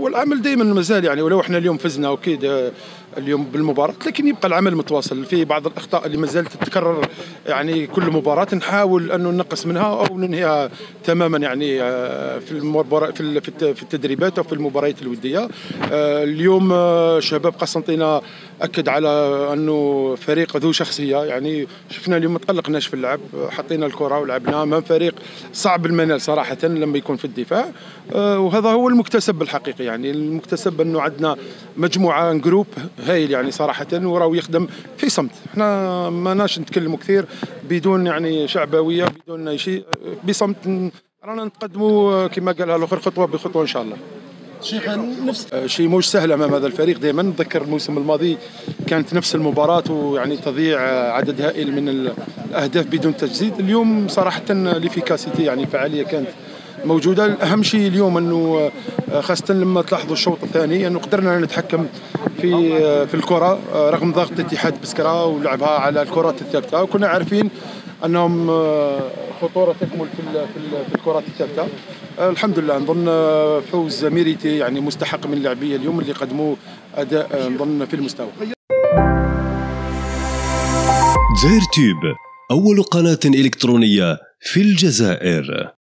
هو العمل دائما مازال يعني ولو احنا اليوم فزنا اكيد اليوم بالمباراة، لكن يبقى العمل متواصل. في بعض الأخطاء اللي مازال تتكرر يعني كل مباراة نحاول أنه ننقص منها أو ننهيها تماما يعني في التدريبات أو في المباريات الودية. اليوم شباب قسنطينة أكد على أنه فريق ذو شخصية، يعني شفنا اليوم ما تقلقناش في اللعب، حطينا الكرة ولعبنا أمام فريق صعب المنال صراحة لما يكون في الدفاع، وهذا هو المكتسب الحقيقي. يعني المكتسب أنه عندنا مجموعة جروب هايل يعني صراحة، وراو يخدم في صمت، احنا ماناش نتكلموا كثير بدون يعني شعبوية بدون اي شيء، بصمت رانا نتقدموا كما قالها الاخر خطوة بخطوة ان شاء الله. شيء موش سهل امام هذا الفريق. دائما نتذكر الموسم الماضي كانت نفس المباراة ويعني تضيع عدد هائل من الاهداف بدون تجديد. اليوم صراحة الافيكاسيتي يعني الفعالية كانت موجودة. الاهم شيء اليوم انه خاصة لما تلاحظوا الشوط الثاني انه قدرنا نتحكم في الكرة رغم ضغط اتحاد بسكرة ولعبها على الكرات الثابتة، وكنا عارفين انهم خطورة تكمل في الكرات الثابتة. الحمد لله نظن فوز ميريتي يعني مستحق من اللاعبية اليوم اللي قدموا اداء نظن في المستوى. زير تيوب اول قناة إلكترونية في الجزائر.